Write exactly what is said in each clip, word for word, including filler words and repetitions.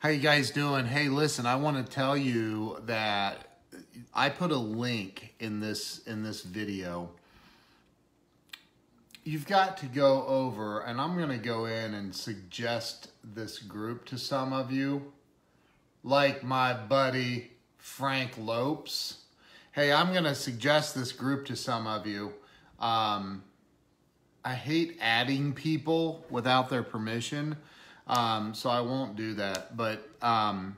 How you guys doing? Hey, listen, I want to tell you that I put a link in this in this video. You've got to go over, and I'm going to go in and suggest this group to some of you, like my buddy Frank Lopes. Hey, I'm going to suggest this group to some of you. Um, I hate adding people without their permission, um, so I won't do that. But um,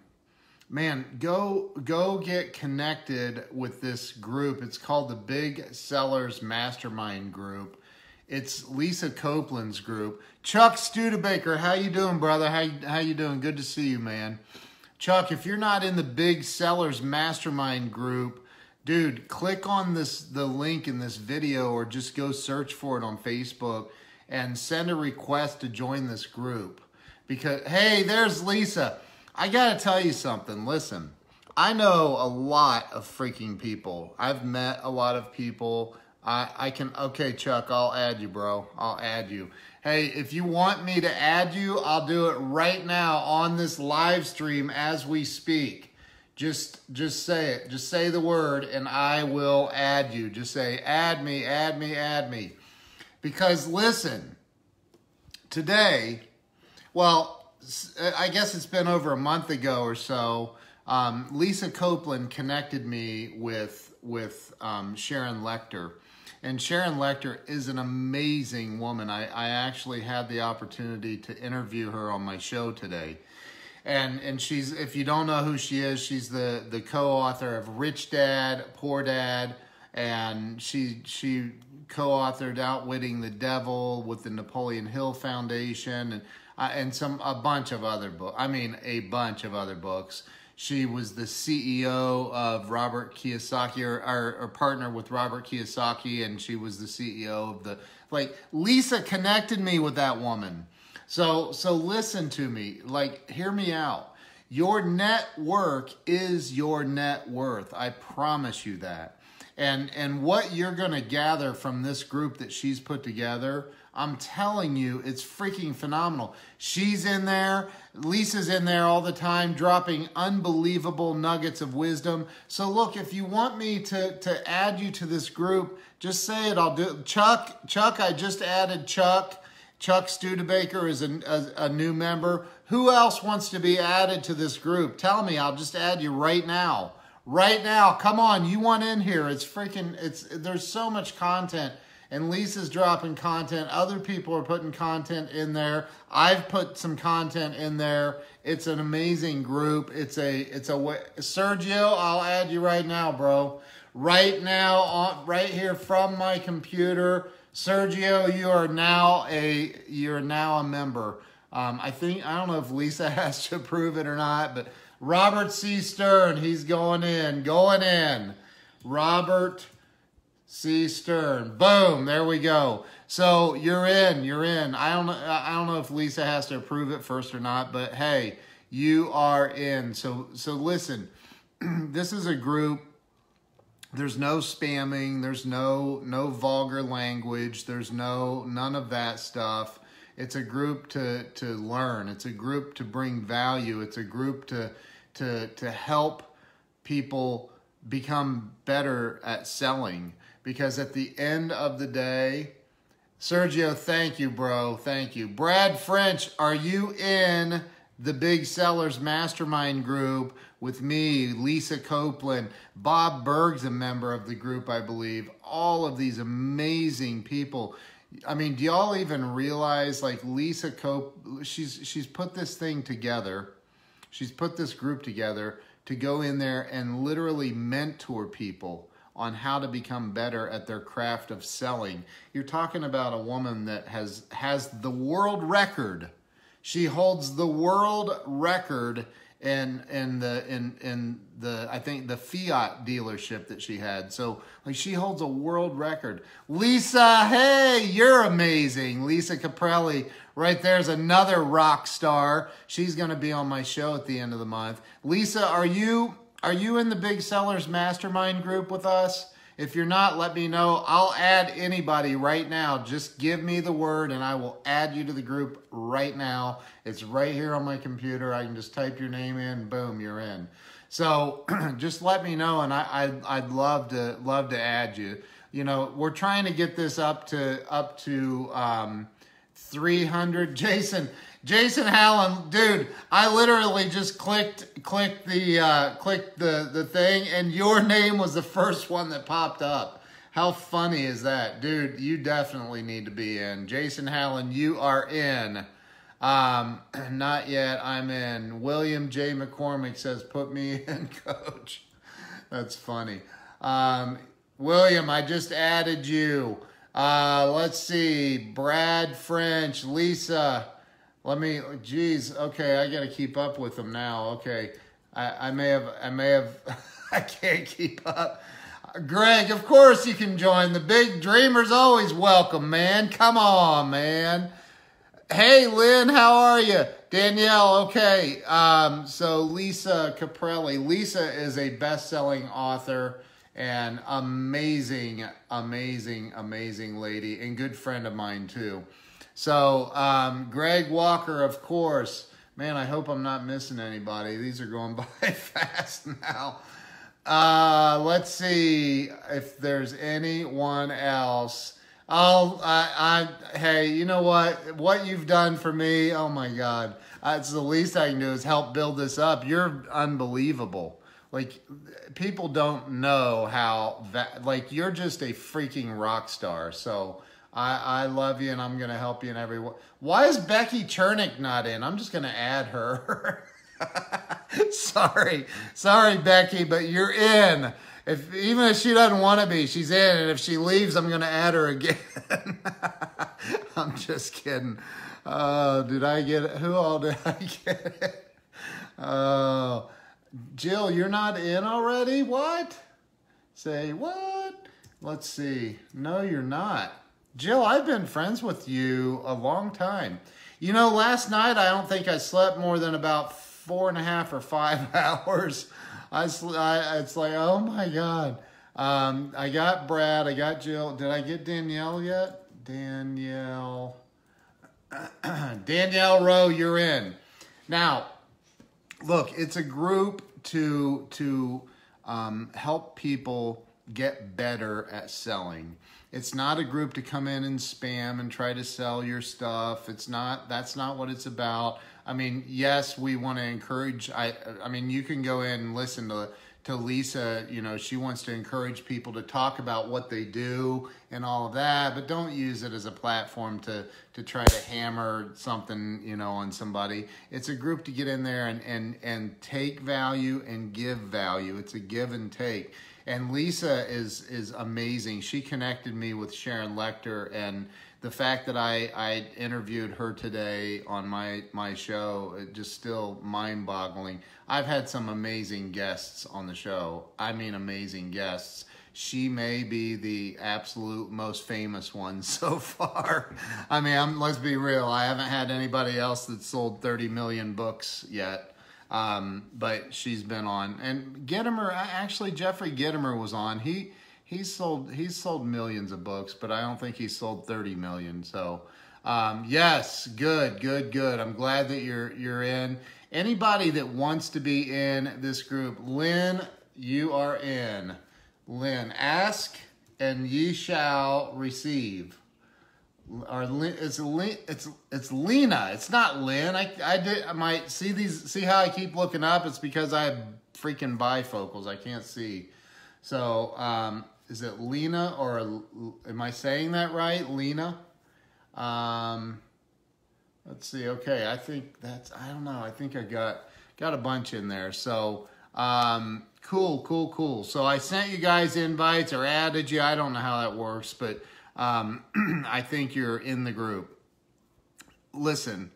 man, go go get connected with this group. It's called the Big Sellers Mastermind Group. It's Lisa Copeland's group. Chuck Studebaker, how you doing, brother? How how you doing? Good to see you, man. Chuck, if you're not in the Big Sellers Mastermind Group, dude, click on this the link in this video or just go search for it on Facebook and send a request to join this group. Because, hey, there's Lisa. I got to tell you something. Listen, I know a lot of freaking people. I've met a lot of people. I, I can, okay, Chuck, I'll add you, bro. I'll add you. Hey, if you want me to add you, I'll do it right now on this live stream as we speak. Just just say it. Just say the word, and I will add you. Just say, add me, add me, add me. Because listen, today, well, I guess it's been over a month ago or so, um, Lisa Copeland connected me with, with um, Sharon Lecter. And Sharon Lecter is an amazing woman. I, I actually had the opportunity to interview her on my show today. And, and she's, if you don't know who she is, she's the, the co-author of Rich Dad, Poor Dad, and she, she co-authored Outwitting the Devil with the Napoleon Hill Foundation, and, uh, and some, a bunch of other books. I mean, a bunch of other books. She was the C E O of Robert Kiyosaki, or, or, or partner with Robert Kiyosaki, and she was the C E O of the, like, Lisa connected me with that woman. So, so listen to me, like, hear me out. Your network is your net worth. I promise you that. And, and what you're going to gather from this group that she's put together, I'm telling you, it's freaking phenomenal. She's in there. Lisa's in there all the time, dropping unbelievable nuggets of wisdom. So look, if you want me to, to add you to this group, just say it. I'll do it. Chuck, Chuck, I just added Chuck. Chuck Studebaker is a, a, a new member. Who else wants to be added to this group? Tell me, I'll just add you right now. Right now, come on, you want in here. It's freaking, it's, there's so much content. And Lisa's dropping content. Other people are putting content in there. I've put some content in there. It's an amazing group. It's a, it's a, Sergio, I'll add you right now, bro. Right now, on, right here from my computer. Sergio, you are now a you're now a member. Um, I think I don't know if Lisa has to approve it or not, but Robert C. Stern, he's going in, going in. Robert C. Stern, boom, there we go. So you're in, you're in. I don't I don't know if Lisa has to approve it first or not, but hey, you are in. So so listen, this is a group. There's no spamming, there's no no vulgar language, there's no none of that stuff. It's a group to to learn, it's a group to bring value, it's a group to to to help people become better at selling, because at the end of the day, Sergio, thank you, bro. Thank you. Brad French, are you in the Big Sellers Mastermind Group with me, Lisa Copeland? Bob Berg's a member of the group, I believe. All of these amazing people. I mean, do y'all even realize, like, Lisa Copeland, she's, she's put this thing together. She's put this group together to go in there and literally mentor people on how to become better at their craft of selling. You're talking about a woman that has, has the world record. She holds the world record in in the in in the I think the Fiat dealership that she had. So like she holds a world record. Lisa, hey, you're amazing. Lisa Caprelli, right there's another rock star. She's gonna be on my show at the end of the month. Lisa, are you are you in the Big Sellers Mastermind Group with us? If you're not, let me know. I'll add anybody right now. Just give me the word and I will add you to the group right now. It's right here on my computer. I can just type your name in, boom, you're in. So just let me know, and I, I, I'd love to love to add you. You know, we're trying to get this up to up to um, three hundred. Jason, Jason Hallam, dude, I literally just clicked clicked the uh, clicked the the thing, and your name was the first one that popped up. How funny is that, dude? You definitely need to be in. Jason Hallam, you are in. Um, not yet, I'm in. William J. McCormick says, put me in, coach. That's funny. Um, William, I just added you. Uh, let's see, Brad French, Lisa. Let me, geez, okay, I gotta keep up with them now, okay. I, I may have, I may have, I can't keep up. Greg, of course you can join. The big dreamer's always welcome, man. Come on, man. Hey, Lynn, how are you? Danielle, okay. Um, so Lisa Caprelli. Lisa is a best-selling author and amazing, amazing, amazing lady and good friend of mine, too. So um, Greg Walker, of course. Man, I hope I'm not missing anybody. These are going by fast now. Uh, let's see if there's anyone else. I'll, I, I, hey, you know what? What you've done for me, oh my God. Uh, it's the least I can do is help build this up. You're unbelievable. Like, people don't know how, that, like, you're just a freaking rock star. So I, I love you, and I'm going to help you in every way. Why is Becky Chernick not in? I'm just going to add her. Sorry. Sorry, Becky, but you're in. If, even if she doesn't want to be, she's in. And if she leaves, I'm going to add her again. I'm just kidding. Oh, did I get it? Who all did I get it? Oh, Jill, you're not in already? What? Say what? Let's see. No, you're not. Jill, I've been friends with you a long time. You know, last night, I don't think I slept more than about four and a half or five hours. I, I, it's like, oh my God. Um, I got Brad, I got Jill. Did I get Danielle yet? Danielle. Danielle Rowe, you're in. Now, look, it's a group to, to um, help people get better at selling. It's not a group to come in and spam and try to sell your stuff. It's not, that's not what it's about. I mean, yes, we want to encourage, I I mean, you can go in and listen to, to Lisa, you know, she wants to encourage people to talk about what they do and all of that, but don't use it as a platform to, to try to hammer something, you know, on somebody. It's a group to get in there and, and, and take value and give value. It's a give and take. And Lisa is is amazing. She connected me with Sharon Lecter, and the fact that I, I interviewed her today on my, my show, it just still mind-boggling. I've had some amazing guests on the show. I mean amazing guests. She may be the absolute most famous one so far. I mean, I'm, let's be real. I haven't had anybody else that sold thirty million books yet. Um, but she's been on, and Gitomer, actually Jeffrey Gitomer was on. He, he's sold, he's sold millions of books, but I don't think he sold thirty million. So, um, yes, good, good, good. I'm glad that you're, you're in. Anybody that wants to be in this group, Lynn, you are in. Lynn, ask and ye shall receive. Or it's it's it's Lena. It's not Lynn. I I did. I might see these. See how I keep looking up? It's because I have freaking bifocals. I can't see. So um, is it Lena or am I saying that right? Lena. Um, let's see. Okay, I think that's. I don't know. I think I got got a bunch in there. So um, cool, cool, cool. So I sent you guys invites or added you. I don't know how that works, but. Um, I think you're in the group. Listen,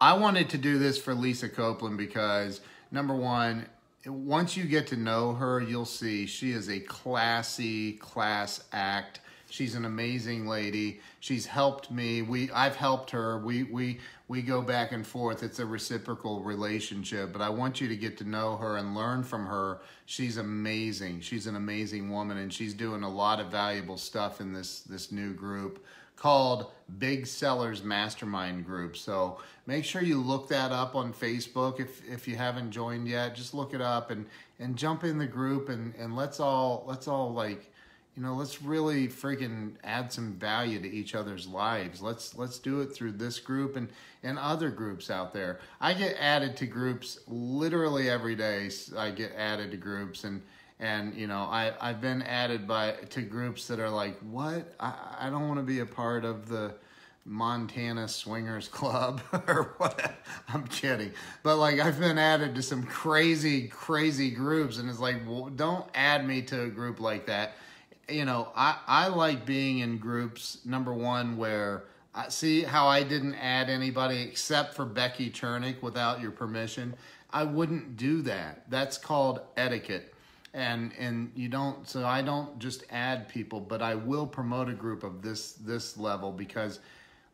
I wanted to do this for Lisa Copeland because, number one, once you get to know her, you'll see she is a classy class act. She's an amazing lady. She's helped me. We, I've helped her. We, we, we go back and forth. It's a reciprocal relationship, but I want you to get to know her and learn from her. She's amazing. She's an amazing woman, and she's doing a lot of valuable stuff in this, this new group called Big Sellers Mastermind Group. So make sure you look that up on Facebook. If, if you haven't joined yet, just look it up and, and jump in the group, and, and let's all, let's all like, you know, let's really freaking add some value to each other's lives. Let's let's do it through this group and, and other groups out there. I get added to groups literally every day. I get added to groups, and, and you know, I, I've been added by to groups that are like, what? I, I don't want to be a part of the Montana Swingers Club or what? I'm kidding. But like, I've been added to some crazy, crazy groups, and it's like, well, don't add me to a group like that. You know, I, I like being in groups, number one, where I see how I didn't add anybody except for Becky Chernick without your permission. I wouldn't do that. That's called etiquette. And, and you don't, so I don't just add people, but I will promote a group of this, this level, because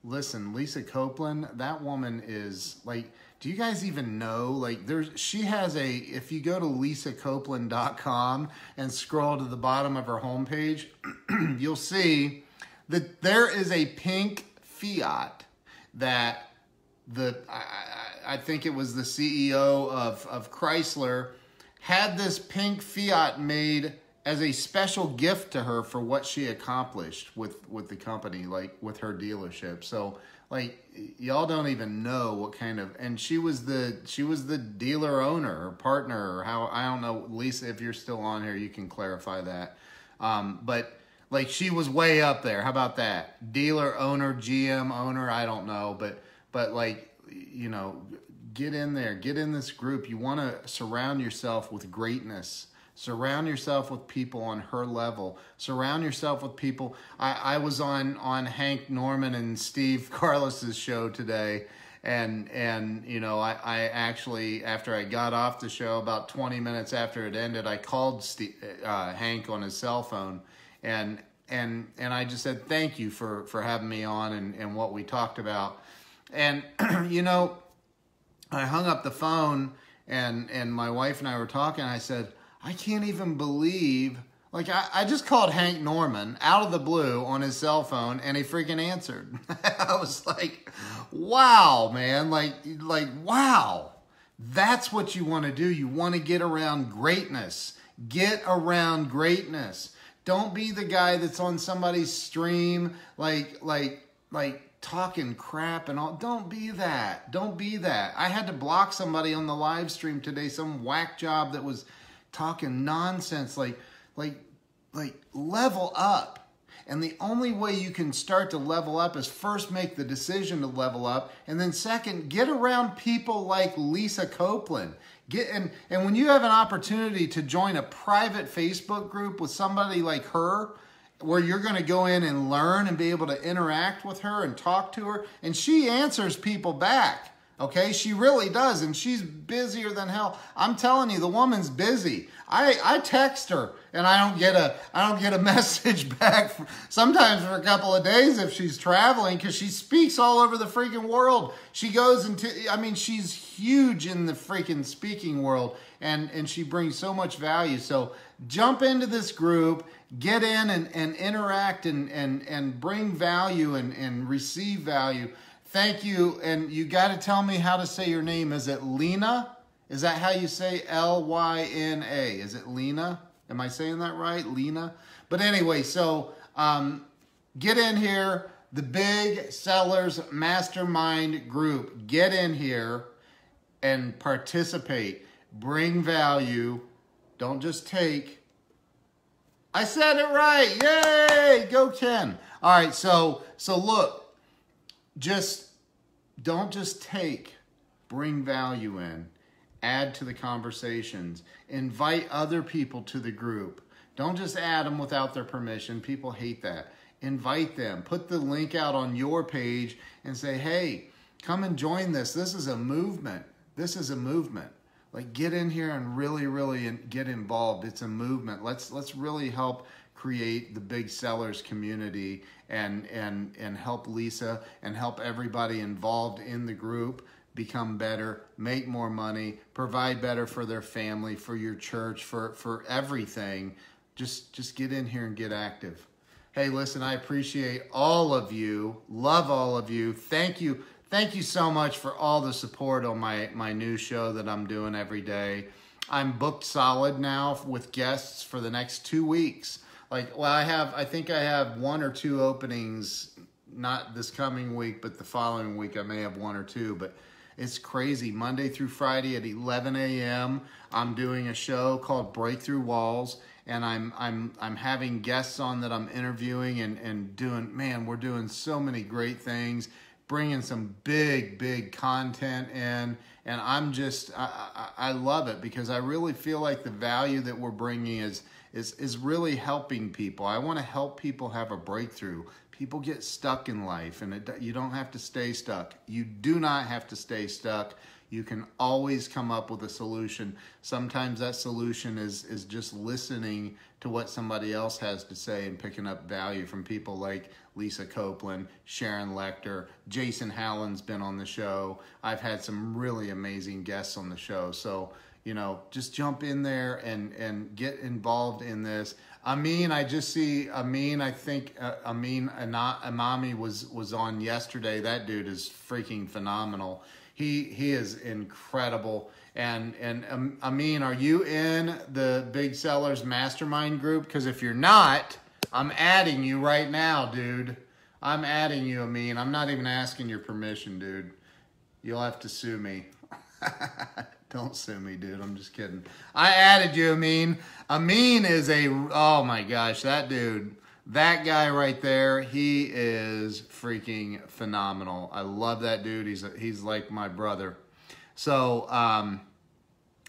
listen, Lisa Copeland, that woman is like, do you guys even know? Like, there's, she has a, if you go to lisa copeland dot com and scroll to the bottom of her homepage, you'll see that there is a pink Fiat that the, I, I think it was the C E O of, of Chrysler had this pink Fiat made as a special gift to her for what she accomplished with, with the company, like with her dealership. So like, y'all don't even know what kind of, and she was the, she was the dealer owner or partner or how, I don't know, Lisa, if you're still on here, you can clarify that. Um, but like, she was way up there. How about that? Dealer owner, G M owner, I don't know, but, but like, you know, get in there, get in this group. You want to surround yourself with greatness. Surround yourself with people on her level. Surround yourself with people. I, I was on, on Hank Norman and Steve Carlos's show today. And, and you know, I, I actually, after I got off the show, about twenty minutes after it ended, I called Steve, uh, Hank on his cell phone. And, and, and I just said, thank you for, for having me on and, and what we talked about. And, you know, I hung up the phone, and, and my wife and I were talking. I said, I can't even believe, like, I, I just called Hank Norman out of the blue on his cell phone, and he freaking answered. I was like, wow, man, like, like, wow, that's what you want to do. You want to get around greatness. Get around greatness. Don't be the guy that's on somebody's stream, like, like, like, talking crap and all. Don't be that. Don't be that. I had to block somebody on the live stream today, some whack job that was talking nonsense, like, like, like level up. And the only way you can start to level up is first make the decision to level up. And then second, get around people like Lisa Copeland. Get and, and when you have an opportunity to join a private Facebook group with somebody like her, where you're going to go in and learn and be able to interact with her and talk to her, and she answers people back. Okay, she really does, and she's busier than hell. I'm telling you, the woman's busy. I, I text her, and I don't get a I don't get a message back for, sometimes for a couple of days if she's traveling, because she speaks all over the freaking world. She goes into, I mean, she's huge in the freaking speaking world, and and she brings so much value. So jump into this group, get in and and interact and and and bring value and and receive value. Thank you, and you got to tell me how to say your name. Is it Lena? Is that how you say L Y N A? Is it Lena? Am I saying that right? Lena? But anyway, so um, get in here. The Big Sellers Mastermind Group. Get in here and participate. Bring value. Don't just take. I said it right. Yay! Go Ken. All right, so so look. Just don't just take, bring value in, add to the conversations, invite other people to the group. Don't just add them without their permission. People hate that. Invite them, put the link out on your page and say, hey, come and join this. This is a movement. This is a movement. Like, get in here and really, really get involved. It's a movement. Let's, let's really help create the Big Sellers community and, and, and help Lisa and help everybody involved in the group become better, make more money, provide better for their family, for your church, for, for everything. Just, just get in here and get active. Hey, listen, I appreciate all of you. Love all of you. Thank you. Thank you so much for all the support on my, my new show that I'm doing every day. I'm booked solid now with guests for the next two weeks. Like, well, I have, I think I have one or two openings, not this coming week, but the following week I may have one or two, but it's crazy. Monday through Friday at eleven a m I'm doing a show called Breakthrough Walls, and I'm I'm I'm having guests on that I'm interviewing and and doing. Man, we're doing so many great things, bringing some big big content in, and I'm just I, I I love it because I really feel like the value that we're bringing is is is really helping people. I want to help people have a breakthrough. People get stuck in life, and it, you don't have to stay stuck. You do not have to stay stuck. You can always come up with a solution. Sometimes that solution is, is just listening to what somebody else has to say and picking up value from people like Lisa Copeland, Sharon Lecter, Jason Howland's been on the show. I've had some really amazing guests on the show. So, you know, just jump in there and, and get involved in this. Amin, I just see Amin, I think uh, Amin Imami was, was on yesterday. That dude is freaking phenomenal. He, he is incredible. And, and um, Amin, are you in the Big Sellers Mastermind Group? Because if you're not, I'm adding you right now, dude. I'm adding you, Amin. I'm not even asking your permission, dude. You'll have to sue me. Don't sue me, dude. I'm just kidding. I added you, Amin. Amin is a, oh my gosh, that dude, that guy right there, he is freaking phenomenal. I love that dude. He's a, he's like my brother. So, um,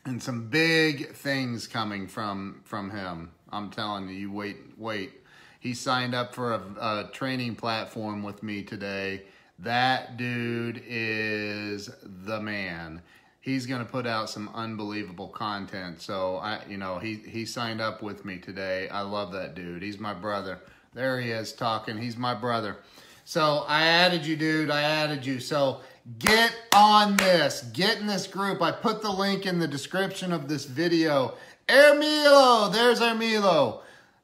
and some big things coming from, from him. I'm telling you, you wait, wait. He signed up for a, a training platform with me today. That dude is the man. He's going to put out some unbelievable content. So, I, you know, he, he signed up with me today. I love that dude. He's my brother. There he is talking. He's my brother. So I added you, dude. I added you. So get on this. Get in this group. I put the link in the description of this video. Ermilo. There's Ermilo.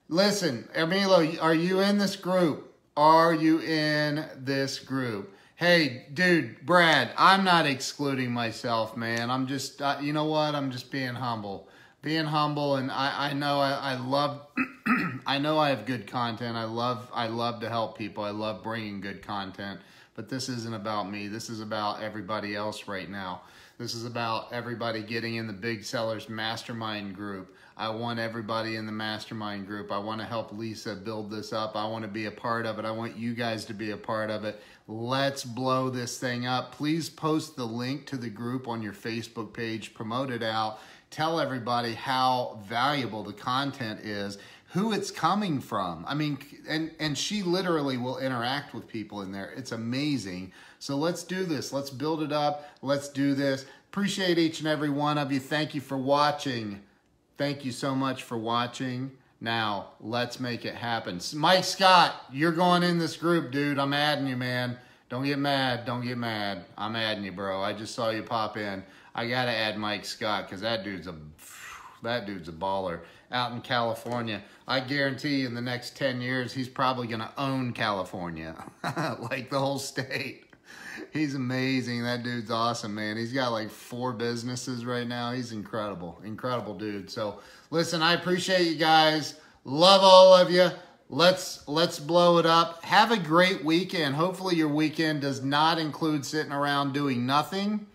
Listen, Ermilo, are you in this group? Are you in this group? Hey, dude, Brad, I'm not excluding myself, man. I'm just, uh, you know what? I'm just being humble. Being humble, and I, I know I, I love, I know I have good content. I love, I love to help people. I love bringing good content, but this isn't about me. This is about everybody else right now. This is about everybody getting in the Big Sellers Mastermind Group. I want everybody in the Mastermind Group. I want to help Lisa build this up. I want to be a part of it. I want you guys to be a part of it. Let's blow this thing up. Please post the link to the group on your Facebook page. Promote it out. Tell everybody how valuable the content is, who it's coming from. I mean, and, and she literally will interact with people in there. It's amazing. So let's do this. Let's build it up. Let's do this. Appreciate each and every one of you. Thank you for watching. Thank you so much for watching. Now, let's make it happen. Mike Scott, you're going in this group, dude. I'm adding you, man. Don't get mad. Don't get mad. I'm adding you, bro. I just saw you pop in. I got to add Mike Scott because that dude's a that dude's a baller out in California. I guarantee you in the next ten years, he's probably going to own California, like the whole state. He's amazing. That dude's awesome, man. He's got like four businesses right now. He's incredible. Incredible dude. So listen, I appreciate you guys. Love all of you. Let's, let's blow it up. Have a great weekend. Hopefully your weekend does not include sitting around doing nothing.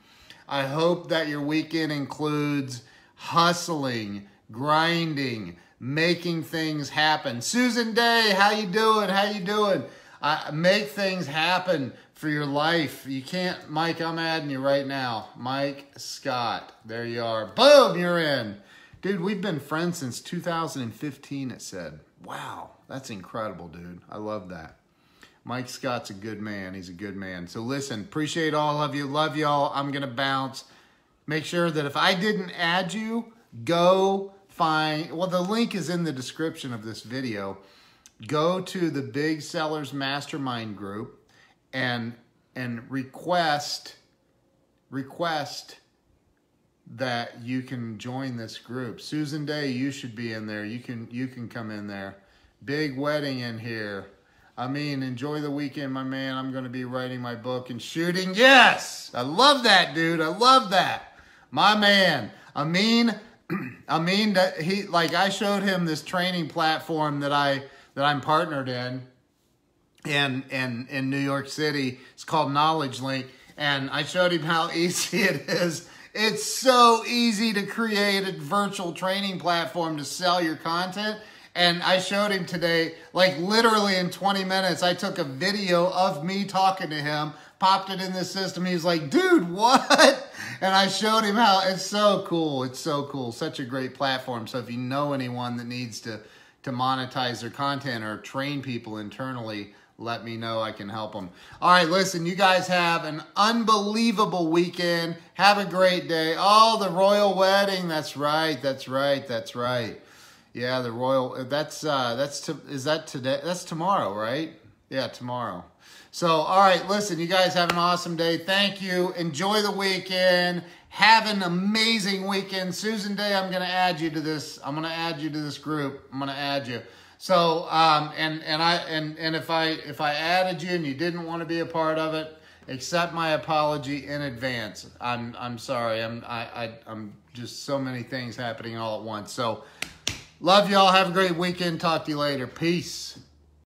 I hope that your weekend includes hustling, grinding, making things happen. Susan Day, how you doing? How you doing? Uh, make things happen for your life. You can't, Mike, I'm adding you right now. Mike Scott, there you are. Boom, you're in. Dude, we've been friends since two thousand fifteen, it said. Wow, that's incredible, dude. I love that. Mike Scott's a good man. He's a good man. So listen, appreciate all of you. Love y'all. I'm going to bounce. Make sure that if I didn't add you, go find, well, the link is in the description of this video. Go to the Big Sellers Mastermind Group and and request request that you can join this group. Susan Day, you should be in there. You can you can come in there. Big wedding in here. I mean, enjoy the weekend, my man. I'm going to be writing my book and shooting. Yes! I love that, dude. I love that. My man. I mean, I mean that he like I showed him this training platform that I that I'm partnered in in in in New York City. It's called Knowledge Link, and I showed him how easy it is. It's so easy to create a virtual training platform to sell your content. And I showed him today, like literally in twenty minutes, I took a video of me talking to him, popped it in this system. He was like, dude, what? And I showed him how. It's so cool. It's so cool. Such a great platform. So if you know anyone that needs to, to monetize their content or train people internally, let me know. I can help them. All right, listen, you guys have an unbelievable weekend. Have a great day. Oh, the royal wedding. That's right. That's right. That's right. Yeah, the royal. That's uh, that's to, is that today? That's tomorrow, right? Yeah, tomorrow. So, all right, listen, you guys have an awesome day. Thank you. Enjoy the weekend. Have an amazing weekend. Susan Day, I'm going to add you to this. I'm going to add you to this group. I'm going to add you. So, um, and, and I, and, and if I, if I added you and you didn't want to be a part of it, accept my apology in advance. I'm, I'm sorry. I'm, I, I, I'm just so many things happening all at once. So love y'all. Have a great weekend. Talk to you later. Peace.